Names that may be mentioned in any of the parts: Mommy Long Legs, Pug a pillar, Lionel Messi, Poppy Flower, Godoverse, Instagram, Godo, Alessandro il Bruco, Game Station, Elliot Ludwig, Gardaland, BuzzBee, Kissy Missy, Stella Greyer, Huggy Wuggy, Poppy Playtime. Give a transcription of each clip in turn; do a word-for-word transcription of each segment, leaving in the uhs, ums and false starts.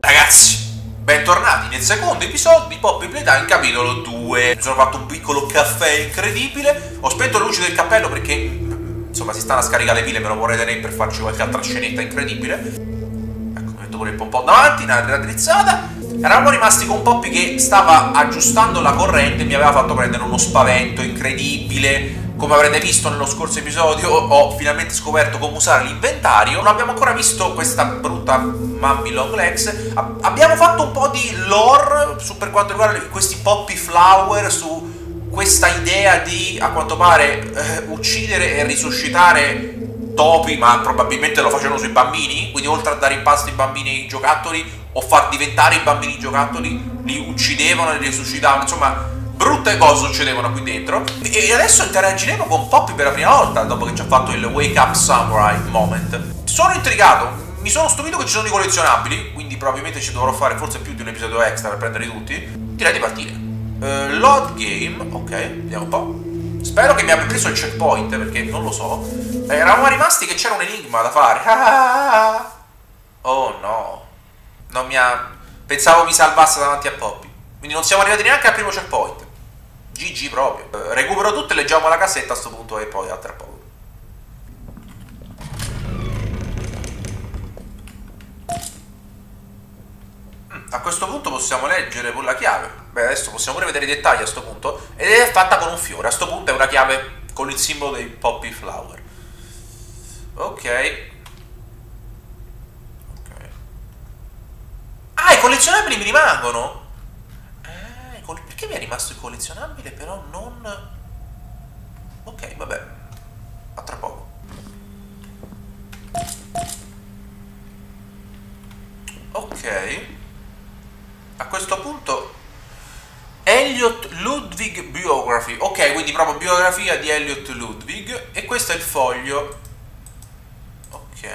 Ragazzi, bentornati nel secondo episodio di Poppy Playtime capitolo due. Mi sono fatto un piccolo caffè incredibile. Ho spento le luci del cappello perché, insomma, si stanno a scaricare le pile. Me lo vorrei tenere per farci qualche altra scenetta incredibile. Ecco, metto pure il pompon davanti, una raddrizzata. Eravamo rimasti con Poppy che stava aggiustando la corrente e mi aveva fatto prendere uno spavento incredibile. Come avrete visto nello scorso episodio, ho finalmente scoperto come usare l'inventario. Non abbiamo ancora visto questa brutta Mommy Long Legs. Abbiamo fatto un po' di lore su, per quanto riguarda questi Poppy Flower, su questa idea di, a quanto pare, eh, uccidere e risuscitare topi, ma probabilmente lo facevano sui bambini, quindi oltre a dare in pasto i bambini i giocattoli o far diventare i bambini giocattoli, li uccidevano e li risuscitavano. Insomma, brutte cose succedevano qui dentro. E adesso interagiremo con Poppy per la prima volta, dopo che ci ha fatto il Wake Up Samurai moment. Sono intrigato, mi sono stupito che ci sono i collezionabili, quindi probabilmente ci dovrò fare forse più di un episodio extra per prendere tutti. Direi di partire. uh, Load game, ok, vediamo un po'. Spero che mi abbia preso il checkpoint, perché non lo so. eh, Eravamo rimasti che c'era un enigma da fare. Oh no, non mi ha... pensavo mi salvasse davanti a Poppy. Quindi non siamo arrivati neanche al primo checkpoint. G G proprio. eh, Recupero tutto e leggiamo la cassetta a sto punto e poi a tra poco. mm, A questo punto possiamo leggere pure la chiave. Beh, adesso possiamo pure vedere i dettagli a sto punto. Ed è fatta con un fiore. A sto punto è una chiave con il simbolo dei Poppy Flower. Ok. Ah, i collezionabili mi rimangono. Ah, col... perché mi è rimasto il collezionabile però non... Ok, vabbè. A tra poco. Ok. A questo punto Elliot Ludwig Biography. Ok, quindi proprio biografia di Elliot Ludwig. E questo è il foglio. Ok.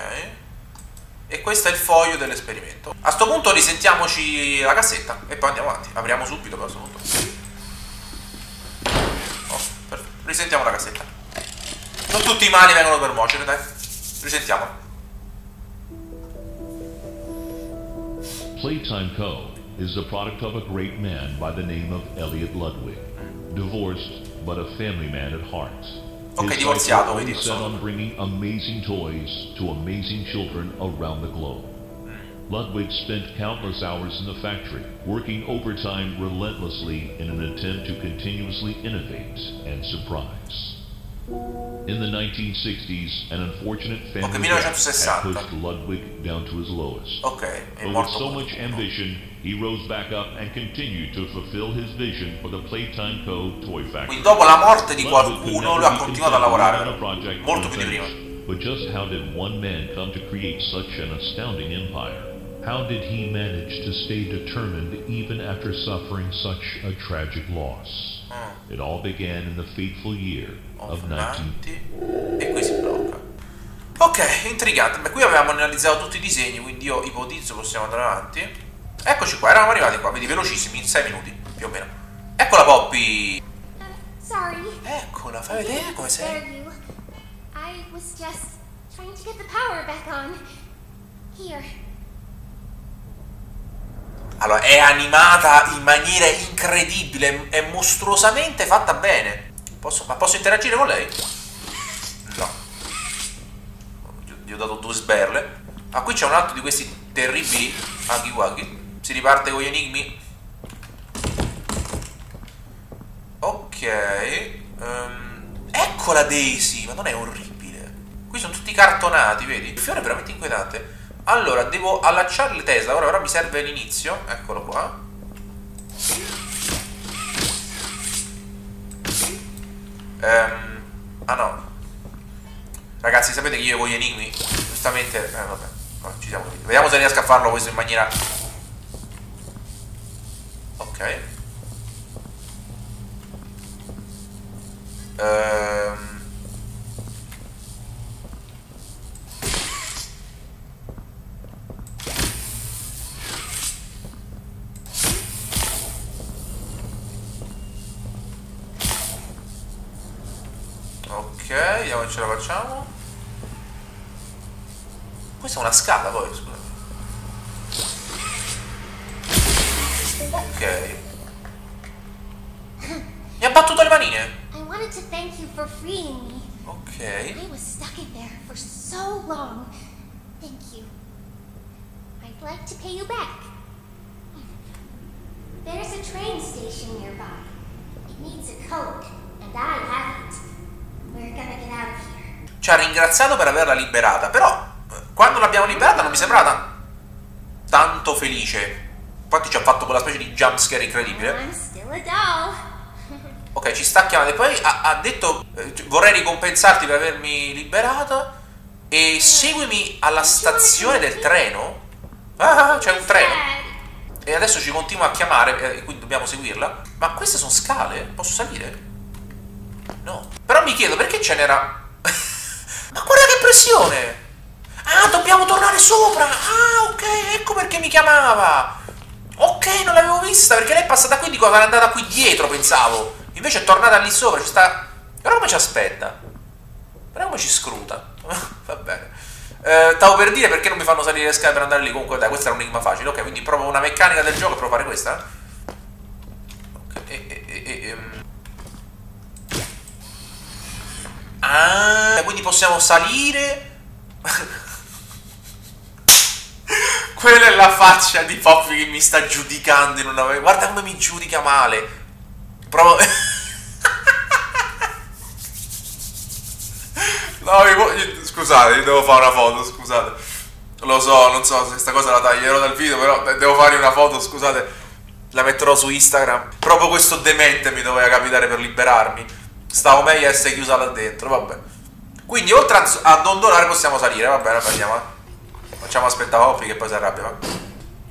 E questo è il foglio dell'esperimento. A sto punto risentiamoci la cassetta e poi andiamo avanti. Apriamo subito per questo punto. Oh, perfetto. Risentiamo la cassetta. Non tutti i mali vengono per nuocere, dai. Risentiamo. Playtime Co. is the product of a great man by the name of Elliot Ludwig. Divorced, but a family man at heart. Ok, divorziato, quindi sono... amazing toys to amazing children around the globe. Ludwig spent countless hours in the factory, working overtime relentlessly in an attempt to continuously innovate and surprise. In the nineteen sixties, an unfortunate family had pushed Ludwig down to his lowest. Okay, but with so much ambition, he rose back up and continued to fulfill his vision for the Playtime Co. toy factory. Quindi dopo la morte di qualcuno, lui ha continuato a lavorare molto più di prima. But just how did one man come to create such an astounding empire? How did he manage to stay determined even after suffering such a tragic loss? It all began in the fateful year of nineteen... E qui si blocca. Ok, intrigante. Ma qui avevamo analizzato tutti i disegni, quindi io ipotizzo possiamo andare avanti. Eccoci qua, eravamo arrivati qua, vedi, velocissimi, in sei minuti, più o meno. Eccola Poppy! Uh, sorry. Eccola, fai vedere come sei. I was just trying to get the power back on. Here. Allora, è animata in maniera incredibile, è mostruosamente fatta bene. Posso, ma posso interagire con lei? No. Gli ho dato due sberle. Ah, qui c'è un altro di questi terribili Huggy Wuggy. Si riparte con gli enigmi. Ok. um, Eccola Daisy. Ma non è orribile? Qui sono tutti cartonati, vedi? Il fiore è veramente inquietante. Allora, devo allacciare le Tesla. Ora, ora mi serve l'inizio. Eccolo qua. um, Ah no. Ragazzi, sapete che io con gli enigmi giustamente... Eh vabbè, no, ci siamo. Vediamo se riesco a farlo questo in maniera... Ok. Ehm um. Ok, vediamo se ce la facciamo. Questa è una scala poi, scusami. Ok. Mi ha battuto le manine. I wanted to thank you for freeing me. Ok. I was stuck in there for so long. Thank you. I'd like to pay you back. There's a train station nearby. It needs a code, and I haven't. We're gonna get out of here. Ci ha ringraziato per averla liberata, però quando l'abbiamo liberata non mi sembrava tanto felice. Infatti ci ha fatto quella specie di jumpscare incredibile. I'm still a doll. Ok, ci sta chiamando e poi ha, ha detto eh, vorrei ricompensarti per avermi liberata e seguimi alla stazione del treno. Ah, c'è un treno. E adesso ci continua a chiamare, eh, quindi dobbiamo seguirla. Ma queste sono scale? Posso salire? No. Però mi chiedo perché ce n'era... Ma guarda che pressione! Ah, dobbiamo tornare sopra! Ah, ok, ecco perché mi chiamava! Ok, non l'avevo vista perché lei è passata qui, dico era andata qui dietro, pensavo. Invece è tornata lì sopra, ci sta... Però come ci aspetta? Però come ci scruta? Va bene. Eh, stavo per dire perché non mi fanno salire le scale per andare lì. Comunque dai, questa era un enigma facile. Ok, quindi provo una meccanica del gioco e provo a fare questa. Ok, e, e, e, e... Ah, quindi possiamo salire... Quella è la faccia di Poppy che mi sta giudicando in una... Guarda come mi giudica male. Provo... No, mi... Scusate, io devo fare una foto, scusate. Lo so, non so se questa cosa la taglierò dal video, però devo fare una foto, scusate. La metterò su Instagram. Proprio questo demente mi doveva capitare per liberarmi. Stavo meglio a essere chiusa là dentro, vabbè. Quindi oltre a, a dondolare possiamo salire, va bene, andiamo. Eh. Facciamo aspettare Poppy che poi si arrabbia, va.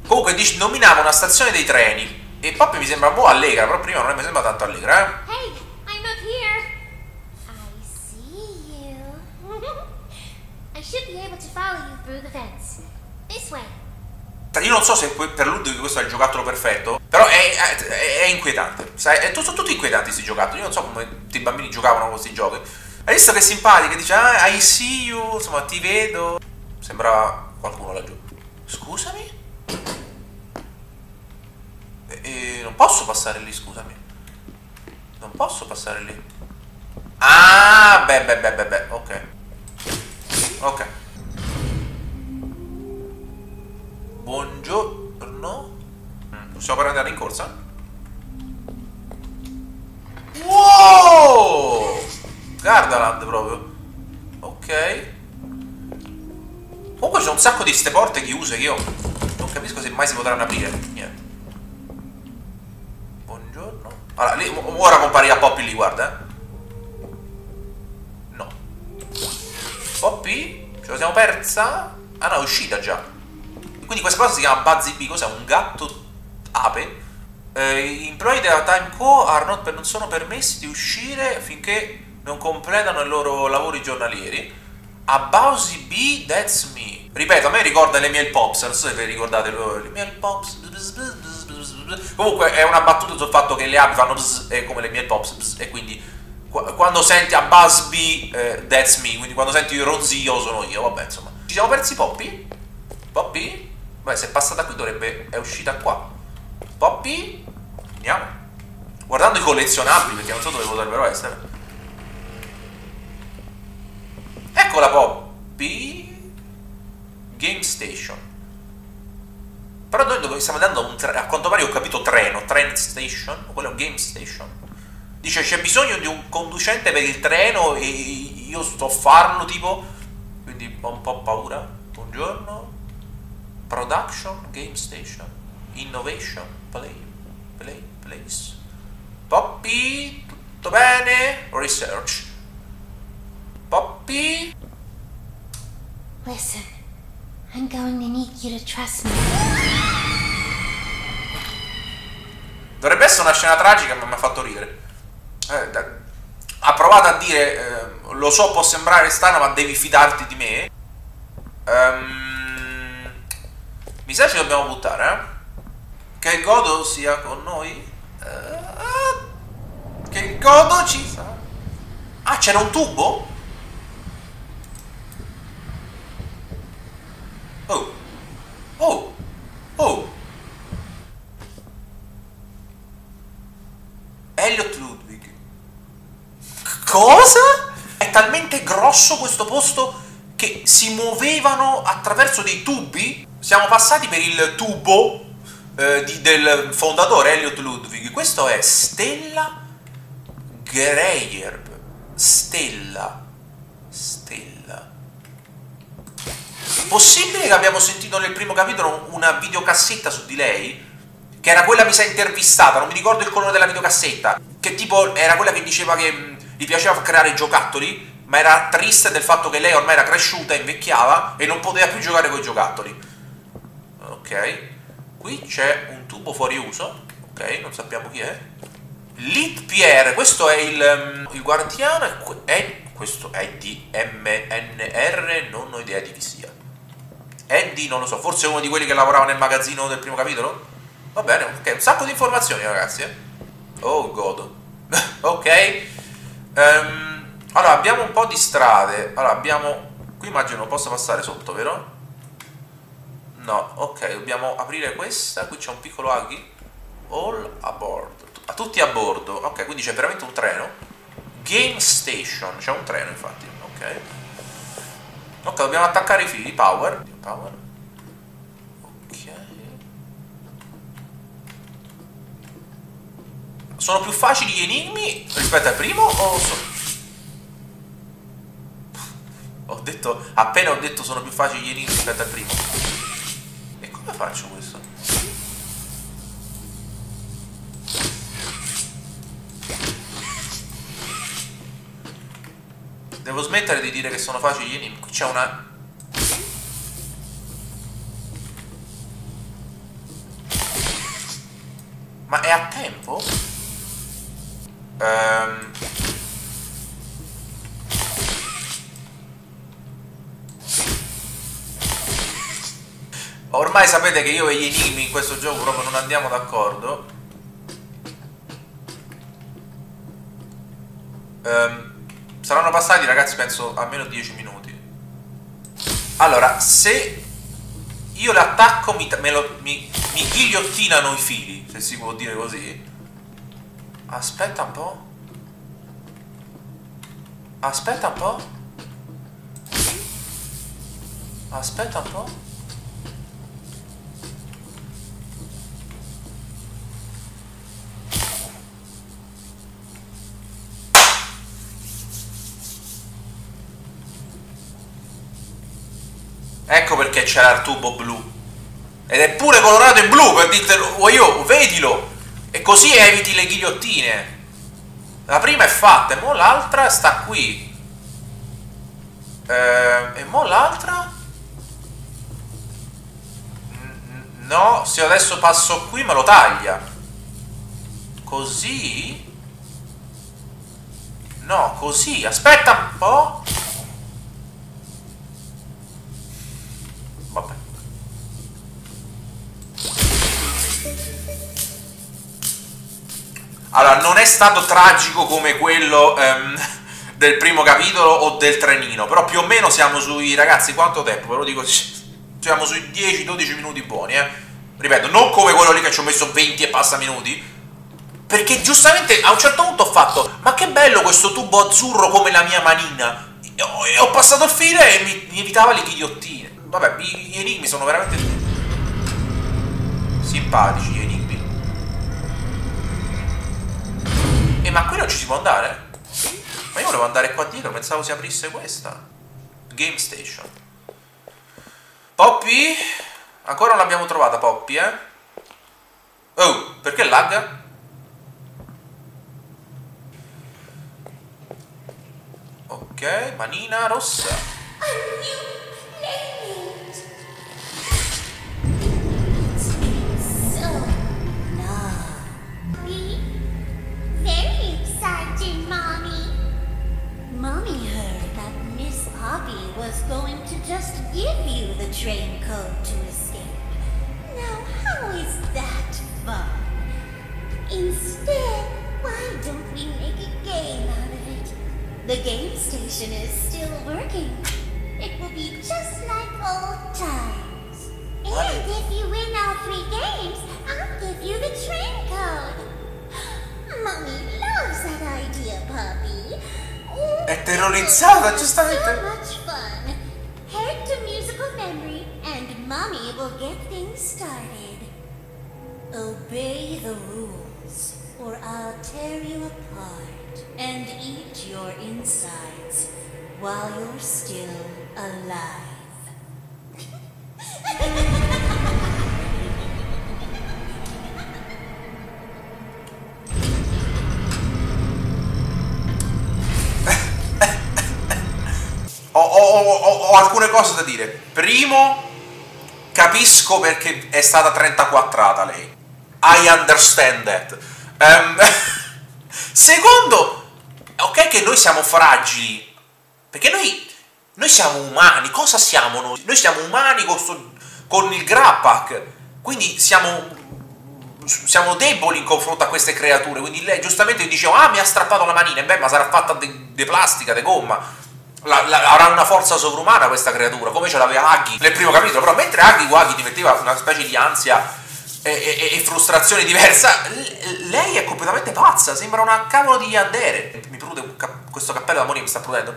Comunque dice, nominava una stazione dei treni. E Poppy mi sembra un po' allegra, però prima non mi sembra tanto allegra, eh? Hey, I'm up here. I see you. I should be able to follow you through the fence. This way. Io non so se per Ludwig questo è il giocattolo perfetto, però è, è, è inquietante. Sai, è, sono tutti inquietanti questi giocattoli. Io non so come i bambini giocavano con questi giochi. Hai visto che è simpatica? Dice, ah, I see you, insomma, ti vedo. Sembra qualcuno laggiù. Scusami? E non posso passare lì, scusami. Non posso passare lì. Ah, beh, beh, beh, beh, beh. Ok. Ok. Buongiorno. Possiamo andare in corsa? Wow! Gardaland proprio. Ok. Comunque c'è un sacco di ste porte chiuse che io non capisco se mai si potranno aprire. Niente. Allora, lì, ora compariva Poppy lì, guarda. No. Poppy? Ce la siamo persa? Ah no, è uscita già. Quindi questa cosa si chiama BuzzBee, cos'è? Un gatto ape. Eh, employee della Time Co. Are not per, non sono permessi di uscire finché non completano i loro lavori giornalieri. A Bowsy B, that's me. Ripeto, a me ricorda le miei pops, non so se vi ricordate le miei pops. Comunque è una battuta sul fatto che le api fanno bzz, eh, come le miei pops bzz, e quindi qu quando senti a Busby eh, that's me, quindi quando senti il ronzio sono io, vabbè insomma. Ci siamo persi Poppy? Poppy? Beh, se è passata qui dovrebbe... è uscita qua. Poppy? Andiamo. Guardando i collezionabili perché non so dove potrebbero essere. Eccola Poppy. Game Station. Però noi dove stiamo andando a un treno, a quanto pare ho capito treno, train station, quello è un game station. Dice c'è bisogno di un conducente per il treno e io sto a farlo tipo, quindi ho un po' paura. Buongiorno. Production, game station, innovation, play, play, place. Poppy, tutto bene? Research. Poppy. Listen, I'm going to need you to trust me. Dovrebbe essere una scena tragica, ma mi ha fatto ridere. Eh, da, ha provato a dire, eh, lo so può sembrare strano, ma devi fidarti di me. Um, mi sa ci dobbiamo buttare, eh? Che Godo sia con noi. Uh, che Godo ci sa. Ah, c'era un tubo? Oh. Oh. Oh. Elliot Ludwig. Cosa? È talmente grosso questo posto che si muovevano attraverso dei tubi? Siamo passati per il tubo eh, di, del fondatore Elliot Ludwig. Questo è Stella Greyer. Stella. Stella. Possibile che abbiamo sentito nel primo capitolo una videocassetta su di lei? Che era quella, mi sa, intervistata, non mi ricordo il colore della videocassetta. Che tipo era quella che diceva che mh, gli piaceva creare giocattoli, ma era triste del fatto che lei ormai era cresciuta, invecchiava e non poteva più giocare con i giocattoli. Ok. Qui c'è un tubo fuori uso. Ok, non sappiamo chi è. Lit Pierre, questo è il, il guardiano, è, questo è di M N R, non ho idea di chi sia. Andy, non lo so, forse uno di quelli che lavorava nel magazzino del primo capitolo? Va bene, ok, un sacco di informazioni ragazzi, eh. Oh godo. Ok. um, Allora, abbiamo un po' di strade. Allora, abbiamo... Qui immagino possa passare sotto, vero? No, ok, dobbiamo aprire questa. Qui c'è un piccolo Huggy. All aboard. A tutti a bordo. Ok, quindi c'è veramente un treno. Game Station. C'è un treno, infatti. Ok. Ok, dobbiamo attaccare i fili. Power. Power. Ok. Sono più facili gli enigmi rispetto al primo o sono... Ho detto... Appena ho detto sono più facili gli enigmi rispetto al primo. E come faccio questo? Devo smettere di dire che sono facili gli enigmi. Qui c'è una... Ma è a tempo? Ehm... Ormai sapete che io e gli enigmi in questo gioco proprio non andiamo d'accordo. Ehm... Saranno passati, ragazzi, penso almeno dieci minuti. Allora, se io l'attacco mi, mi, mi ghigliottinano i fili, se si può dire così. Aspetta un po'. Aspetta un po'. Aspetta un po'. Ecco perché c'era il tubo blu. Ed è pure colorato in blu, per dirtelo io, vedilo. E così eviti le ghigliottine. La prima è fatta, e mo' l'altra sta qui. Ehm, e mo' l'altra? No, se adesso passo qui me lo taglia. Così? No, così. Aspetta un po'. Vabbè. Allora, non è stato tragico come quello ehm, del primo capitolo o del trenino, però più o meno siamo sui... Ragazzi, quanto tempo? Ve lo dico, siamo sui dieci dodici minuti buoni, eh. Ripeto, non come quello lì che ci ho messo venti e passa minuti, perché giustamente a un certo punto ho fatto: ma che bello questo tubo azzurro come la mia manina. E ho, e ho passato il file e mi, mi evitava le ghigliottine. Vabbè, gli enigmi sono veramente simpatici, gli enigmi. E ma qui non ci si può andare? Ma io volevo andare qua dietro, pensavo si aprisse questa. Game Station. Poppy? Ancora non l'abbiamo trovata, Poppy, eh? Oh, perché lagga? Ok, manina rossa. Mommy heard that Miss Poppy was going to just give you the train code to escape. Now, how is that fun? Instead, why don't we make a game out of it? The game station is still working. It will be just like old times. And if you win all three games, I'll give you the train code. Mommy loves that idea, Poppy. Oh, è terrorizzata, giustamente. So much fun. Head to musical memory and Mommy will get things started. Obey the rules or I'll tear you apart and eat your insides while you're still alive. Ho, ho, ho, ho alcune cose da dire. Primo, capisco perché è stata trentaquattrata lei. I understand that. Um, secondo, ok che noi siamo fragili, perché noi, noi siamo umani. Cosa siamo noi? Noi siamo umani con, so, con il Grappack, quindi siamo, siamo deboli in confronto a queste creature. Quindi lei giustamente diceva, ah mi ha strappato la manina, e beh ma sarà fatta di plastica, di gomma. La, la, avrà una forza sovrumana questa creatura, come ce l'aveva Huggy nel primo capitolo. Però mentre Huggy Wuggy divertiva una specie di ansia e, e, e frustrazione diversa, lei è completamente pazza, sembra una cavolo di yandere. Mi prude questo cappello da morire, mi sta prudendo.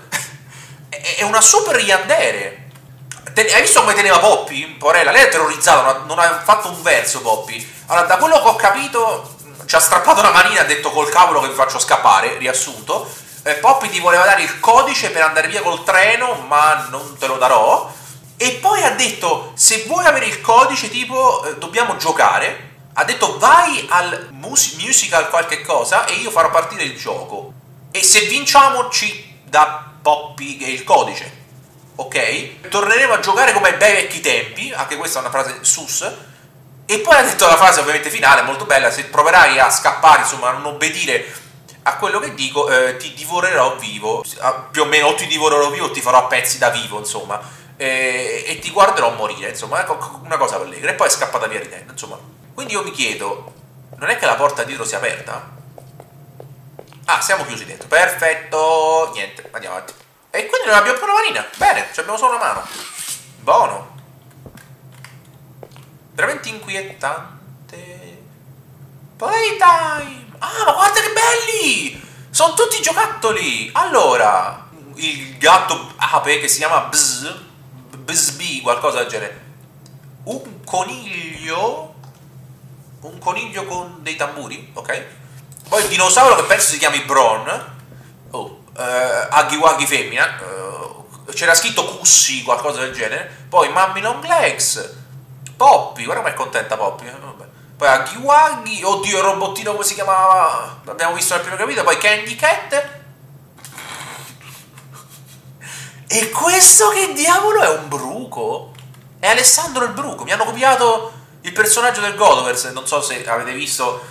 è, è una super yandere. Hai visto come teneva Poppy? Porella, lei è terrorizzata, non ha fatto un verso Poppy. Allora, da quello che ho capito, ci ha strappato la manina, ha detto col cavolo che vi faccio scappare, riassunto. Eh, Poppy ti voleva dare il codice per andare via col treno, ma non te lo darò. E poi ha detto, se vuoi avere il codice, tipo, eh, dobbiamo giocare. Ha detto, vai al mus musical qualche cosa e io farò partire il gioco. E se vinciamo ci dà Poppy il codice. Ok? Torneremo a giocare come ai bei vecchi tempi. Anche questa è una frase sus. E poi ha detto la frase ovviamente finale, molto bella, se proverai a scappare, insomma, a non obbedire a quello che dico, eh, ti divorerò vivo, più o meno, o ti divorerò vivo o ti farò a pezzi da vivo, insomma, eh, e ti guarderò morire, insomma, una cosa allegra. E poi è scappata via ridendo, insomma. Quindi io mi chiedo, non è che la porta dietro sia aperta? Ah, siamo chiusi dentro, perfetto, niente, andiamo avanti. E quindi non abbiamo più una manina, bene, ci abbiamo solo una mano. Buono. Veramente inquietante. Playtime! Ah, ma guarda che belli! Sono tutti giocattoli! Allora, il gatto ape che si chiama Bzz, BuzzBee, qualcosa del genere. Un coniglio, un coniglio con dei tamburi, ok? Poi il dinosauro che penso si chiami Bron. Oh, eh, Huggy Wuggy femmina. Eh, C'era scritto Kissy, qualcosa del genere. Poi Mommy Long Legs. Poppy, guarda com'è contenta Poppy. Poi Huggy Wuggy, oddio il robottino come si chiamava, l'abbiamo visto nel primo capitolo, poi Candy Cat. E questo che diavolo è, un bruco? È Alessandro il Bruco, mi hanno copiato il personaggio del Godoverse, non so se avete visto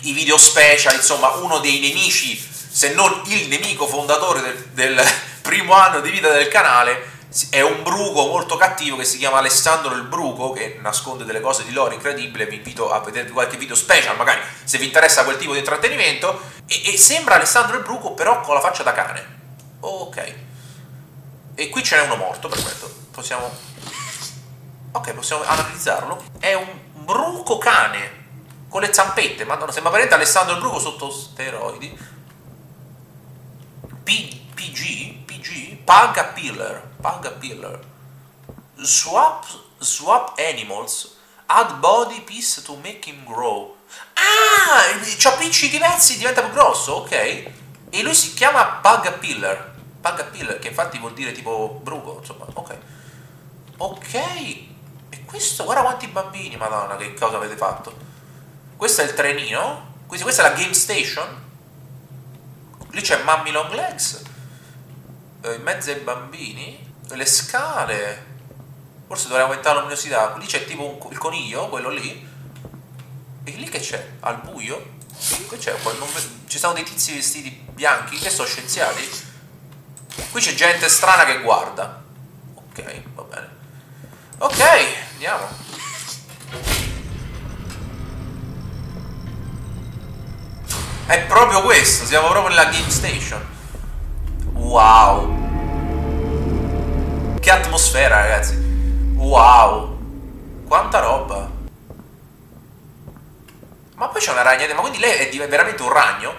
i video special, insomma uno dei nemici, se non il nemico fondatore del, del primo anno di vita del canale. È un bruco molto cattivo che si chiama Alessandro il Bruco, che nasconde delle cose di lore incredibile. Vi invito a vedere qualche video special, magari, se vi interessa quel tipo di intrattenimento. E, e sembra Alessandro il Bruco, però con la faccia da cane. Ok. E qui ce n'è uno morto, perfetto. Possiamo... ok, possiamo analizzarlo. È un bruco cane, con le zampette. Madonna, sembra veramente Alessandro il Bruco sotto steroidi. P, PG? PG? Pug a pillar. Pug a pillar. Swap, swap animals. Add body piece to make him grow. Ah! Ci appicci diversi, diventa più grosso, ok. E lui si chiama Pug a pillar. Pug a pillar, che infatti vuol dire tipo bruco, insomma, ok. Ok. E questo, guarda quanti bambini, madonna, che cosa avete fatto. Questo è il trenino. Questa è la Game Station. Lì c'è Mommy Long Legs. In mezzo ai bambini. Le scale. Forse dovrei aumentare la luminosità. Lì c'è tipo un, il coniglio, quello lì. E lì che c'è? Al buio? Qui c'è, ci sono dei tizi vestiti bianchi che sono scienziati. Qui c'è gente strana che guarda. Ok, va bene. Ok, andiamo. È proprio questo, siamo proprio nella Game Station. Wow! Che atmosfera, ragazzi! Wow! Quanta roba! Ma poi c'è una ragnatela, ma quindi lei è veramente un ragno?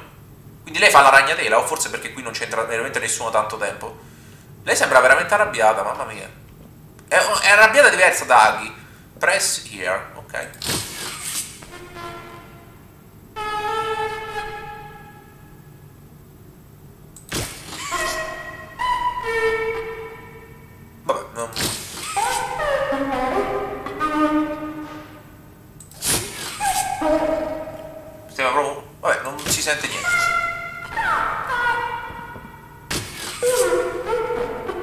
Quindi lei fa la ragnatela, o forse perché qui non c'entra veramente nessuno tanto tempo? Lei sembra veramente arrabbiata, mamma mia. È, è arrabbiata diversa da Huggy. Press here, ok. Vabbè, no. Stiamo proprio... Vabbè, non si sente niente.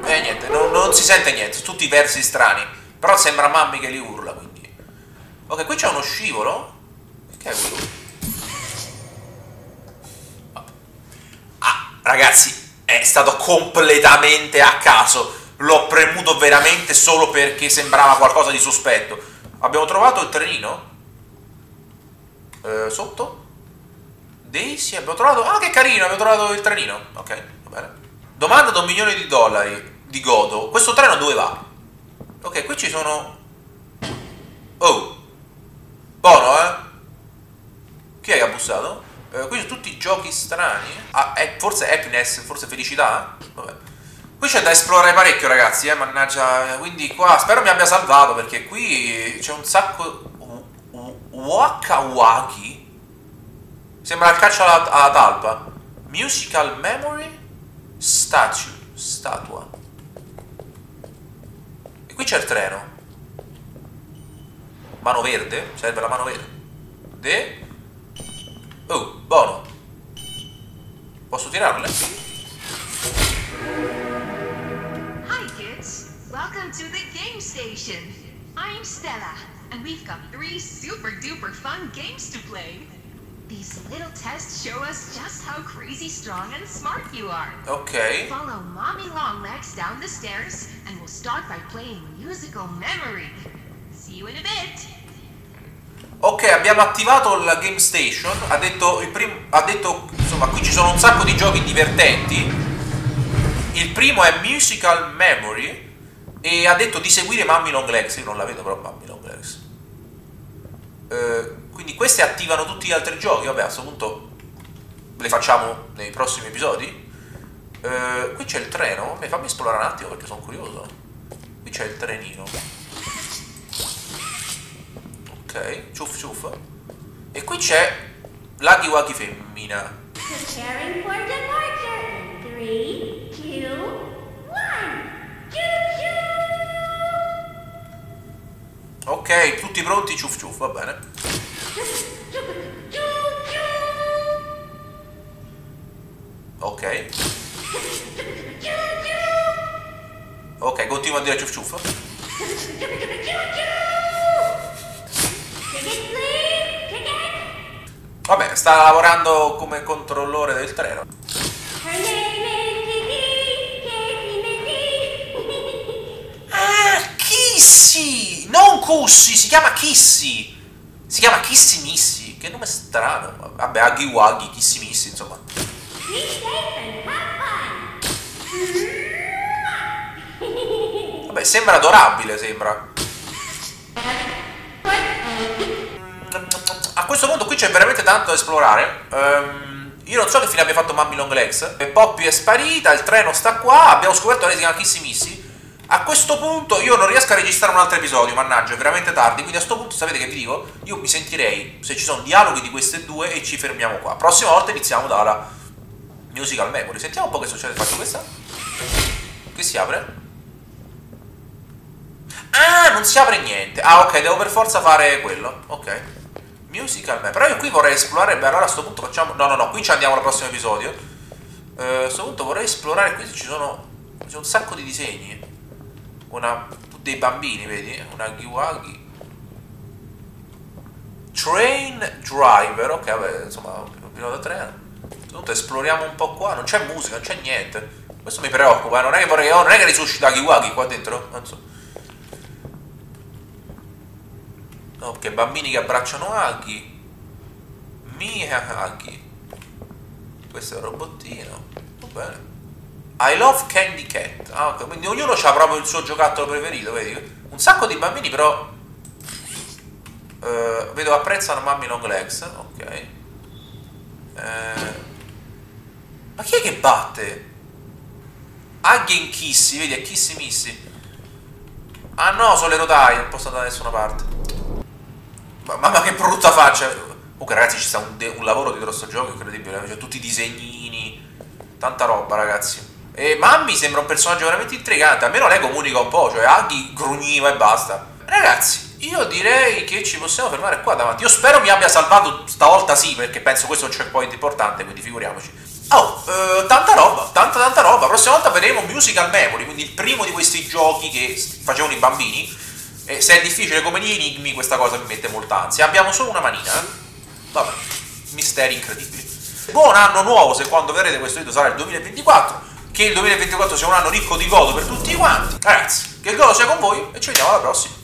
E eh, niente, non, non si sente niente, tutti versi strani. Però sembra Mammy che li urla, quindi. Ok, qui c'è uno scivolo. Che è quello? Ah, ragazzi, è stato completamente a caso. L'ho premuto veramente solo perché sembrava qualcosa di sospetto. Abbiamo trovato il trenino. Eh, sotto? Daisy, abbiamo trovato... Ah, che carino, abbiamo trovato il trenino. Ok, va bene. Domanda da un milione di dollari di Godo. Questo treno dove va? Ok, qui ci sono... Oh! Buono, eh? Chi è che ha bussato? Eh, qui sono tutti giochi strani. Ah, è forse happiness, forse felicità? Vabbè. Qui c'è da esplorare parecchio, ragazzi, eh? Mannaggia... Quindi qua... Spero mi abbia salvato, perché qui c'è un sacco... Wakawaki? Sembra il calcio alla, alla talpa. Musical memory? Statue. Statua. Qui c'è il treno. Mano verde? Serve la mano verde. De. Oh, buono. Posso tirarle? Hi kids, welcome to the Game Station. I'm Stella, and we've got three super duper fun games to play. These little tests show us just how crazy strong and smart you are. Okay. Follow Mommy Long Legs down the stairs, and we'll start by playing musical memory. See you in a bit. Ok, abbiamo attivato la Game Station. Ha detto il primo. Ha detto, insomma, qui ci sono un sacco di giochi divertenti. Il primo è Musical Memory. E ha detto di seguire Mommy Long Legs. Io non la vedo, però Mommy Long Legs. Uh, Quindi queste attivano tutti gli altri giochi. Vabbè, a questo punto le facciamo nei prossimi episodi. Eh, qui c'è il treno. Beh, fammi esplorare un attimo perché sono curioso. Qui c'è il trenino. Ok, ciuff ciuff. E qui c'è l'Huggy Wuggy femmina. Preparing for departure. three, two, one. Ok, tutti pronti, ciuff ciuff, va bene. Ok. Ok, continua a dire ciuff ciuff. Vabbè, sta lavorando come controllore del treno. Ah, Kissy! Non Cussi, si chiama Kissy! Si chiama Kissy Missy, che nome strano. Vabbè, Huggy Wuggy, Kissy Missy, insomma. Vabbè, sembra adorabile, sembra. A questo punto qui c'è veramente tanto da esplorare. Um, io non so che fine abbia fatto Mommy Long Legs. E Poppy è sparita, il treno sta qua, abbiamo scoperto che lei si chiama Kissy Missy. A questo punto io non riesco a registrare un altro episodio, mannaggia, è veramente tardi, quindi a questo punto sapete che vi dico, io mi sentirei se ci sono dialoghi di queste due e ci fermiamo qua. Prossima volta iniziamo dalla Musical Memory. Sentiamo un po' che succede. Faccio questa. Che si apre? Ah, non si apre niente. Ah, ok, devo per forza fare quello. Ok. Musical Memory. Però io qui vorrei esplorare, beh, allora a questo punto facciamo... No, no, no, qui ci andiamo al prossimo episodio. Uh, a questo punto vorrei esplorare qui se ci sono... C'è un sacco di disegni. Una, dei bambini, vedi? Una Huggy Wuggy. Train driver, ok, vabbè, insomma, un pilota treno. Tutto, esploriamo un po' qua, non c'è musica, non c'è niente. Questo mi preoccupa, eh? non, è che vorrei, oh, non è che risuscita Huggy Wuggy qua dentro, non so. Ok, bambini che abbracciano Huggy. Mia Huggy. Questo è un robottino, va bene. I love Candy Cat. Ah, quindi ognuno ha proprio il suo giocattolo preferito, vedi? Un sacco di bambini però eh, vedo apprezzano Mommy Long Legs. Ok. Eh, ma chi è che batte? Huggy and Kissy, vedi, è Kissy Missy. Ah no, sono le rotaie, non posso andare da nessuna parte. Ma, mamma che brutta faccia. Comunque ragazzi, ci sta un, un lavoro dietro sto gioco incredibile, cioè, tutti i disegnini, tanta roba ragazzi. E Mommy sembra un personaggio veramente intrigante, almeno lei comunica un po', cioè Huggy grugniva e basta. Ragazzi, io direi che ci possiamo fermare qua davanti. Io spero mi abbia salvato stavolta, sì, perché penso questo è un checkpoint importante, quindi figuriamoci. Oh, eh, tanta roba, tanta tanta roba. La prossima volta vedremo Musical Memory, quindi il primo di questi giochi che facevano i bambini. E se è difficile come gli enigmi, questa cosa mi mette molta ansia. Abbiamo solo una manina, eh? Vabbè, misteri incredibili. Buon anno nuovo, se quando vedrete questo video sarà il duemilaventiquattro. Che il duemilaventiquattro sia un anno ricco di godo per tutti quanti. Ragazzi, che il godo sia con voi e ci vediamo alla prossima.